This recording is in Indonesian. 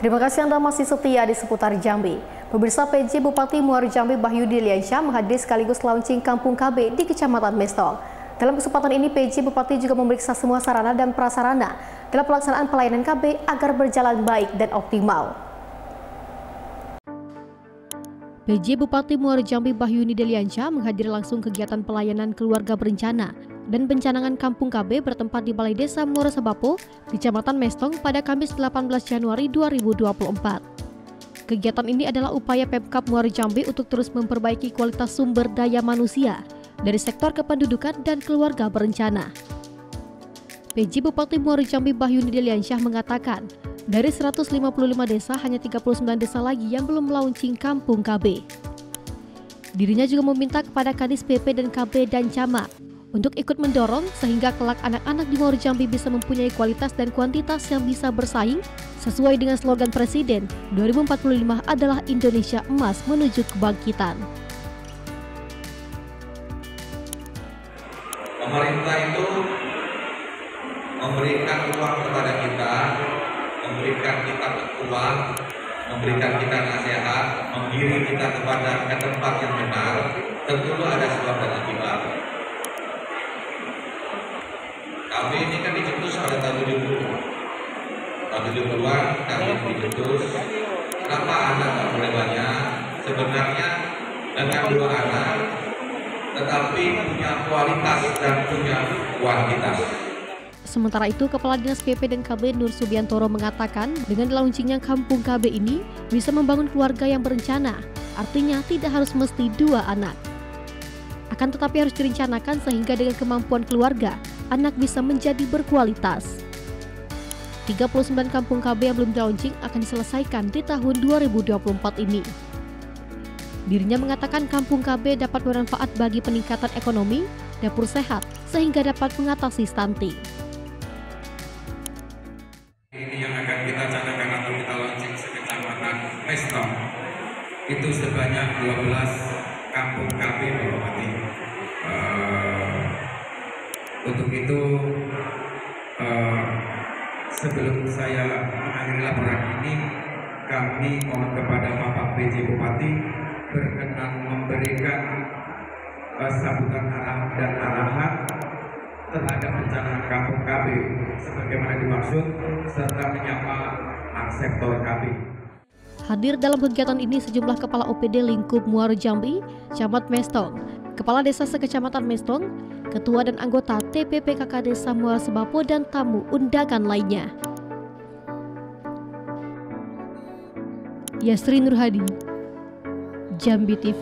Terima kasih Anda masih setia di Seputar Jambi. Pemirsa, PJ Bupati Muaro Jambi Bahyudi Liansyah menghadiri sekaligus launching Kampung KB di Kecamatan Mestong. Dalam kesempatan ini, PJ Bupati juga memeriksa semua sarana dan prasarana dalam pelaksanaan pelayanan KB agar berjalan baik dan optimal. PJ Bupati Muaro Jambi Bahyuni Dheliansyah menghadiri langsung kegiatan pelayanan keluarga berencana dan pencanangan Kampung KB bertempat di Balai Desa Muara Sebapo, Kecamatan Mestong pada Kamis 18 Januari 2024. Kegiatan ini adalah upaya Pemkab Muaro Jambi untuk terus memperbaiki kualitas sumber daya manusia dari sektor kependudukan dan keluarga berencana. PJ Bupati Muaro Jambi Bahyuni Dheliansyah mengatakan, dari 155 desa hanya 39 desa lagi yang belum launching Kampung KB. Dirinya juga meminta kepada Kadis PP dan KB dan Camat untuk ikut mendorong sehingga kelak anak-anak di Muaro Jambi bisa mempunyai kualitas dan kuantitas yang bisa bersaing sesuai dengan slogan Presiden 2045 adalah Indonesia Emas menuju kebangkitan. Pemerintah itu memberikan uang kepada kita, memberikan kita peluang, memberikan kita nasihat, menggiring kita kepada ke tempat yang benar, tentu ada sebab dan akibat. Kami ini kan dicetus pada tahun 70. Tahun 70-an kami dicetus. Kenapa anak nggak boleh banyak? Sebenarnya dengan dua anak, tetapi punya kualitas dan punya kuantitas. Sementara itu, Kepala Dinas PP dan KB Nur Subiantoro mengatakan, dengan launchingnya Kampung KB ini bisa membangun keluarga yang berencana. Artinya tidak harus mesti dua anak. Akan tetapi harus direncanakan sehingga dengan kemampuan keluarga, anak bisa menjadi berkualitas. 39 kampung KB yang belum launching akan diselesaikan di tahun 2024 ini. Dirinya mengatakan kampung KB dapat bermanfaat bagi peningkatan ekonomi, dapur sehat, sehingga dapat mengatasi stunting. Ini yang akan kita canangkan atau kita launching sekecamatan Mestong, itu sebanyak 12 kampung KB bermanfaat. Untuk itu, sebelum saya mengakhiri laporan ini, kami mohon kepada Bapak PJ Bupati berkenan memberikan sambutan arah dan arahan terhadap rencana Kampung KB sebagaimana dimaksud, serta menyapa aksektor KB. Hadir dalam kegiatan ini sejumlah kepala OPD lingkup Muaro Jambi, Camat Mestong, Kepala Desa sekecamatan Mestong, Ketua dan anggota TPPKK Desa Muara Sebapo dan tamu undangan lainnya. Yasri Nurhadi, Jambi TV.